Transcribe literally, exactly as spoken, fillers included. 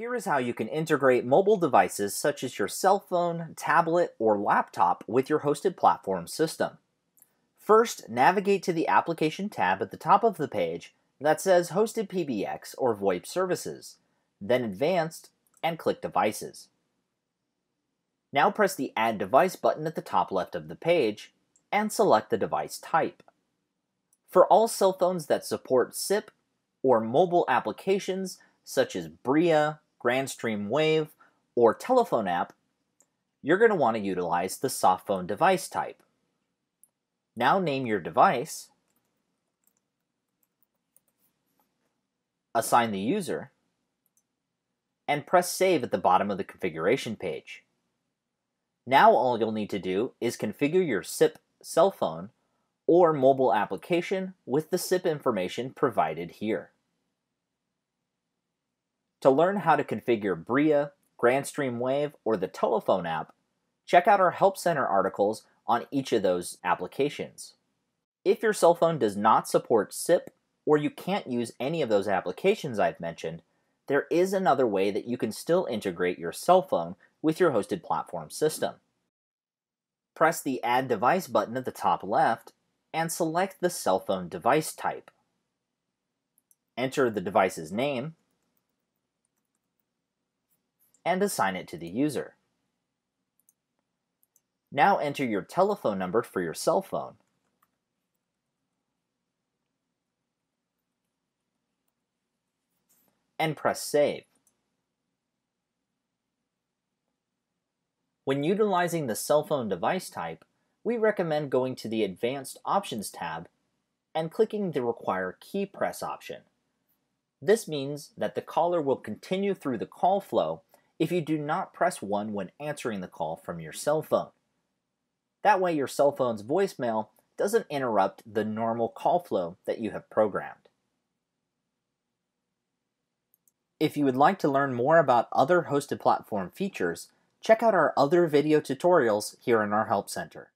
Here is how you can integrate mobile devices such as your cell phone, tablet, or laptop with your hosted platform system. First, navigate to the Application tab at the top of the page that says Hosted P B X or VoIP Services, then Advanced, and click Devices. Now press the Add Device button at the top left of the page and select the device type. For all cell phones that support S I P or mobile applications such as Bria, Grandstream Wave, or telephone app, you're going to want to utilize the softphone device type. Now name your device, assign the user, and press Save at the bottom of the configuration page. Now all you'll need to do is configure your S I P cell phone or mobile application with the S I P information provided here. To learn how to configure Bria, Grandstream Wave, or the telephone app, check out our Help Center articles on each of those applications. If your cell phone does not support S I P or you can't use any of those applications I've mentioned, there is another way that you can still integrate your cell phone with your hosted platform system. Press the Add Device button at the top left and select the cell phone device type. Enter the device's name and assign it to the user. Now enter your telephone number for your cell phone and press Save. When utilizing the cell phone device type, we recommend going to the Advanced Options tab and clicking the Require Key Press option. This means that the caller will continue through the call flow if you do not press one when answering the call from your cell phone. That way your cell phone's voicemail doesn't interrupt the normal call flow that you have programmed. If you would like to learn more about other hosted platform features, check out our other video tutorials here in our Help Center.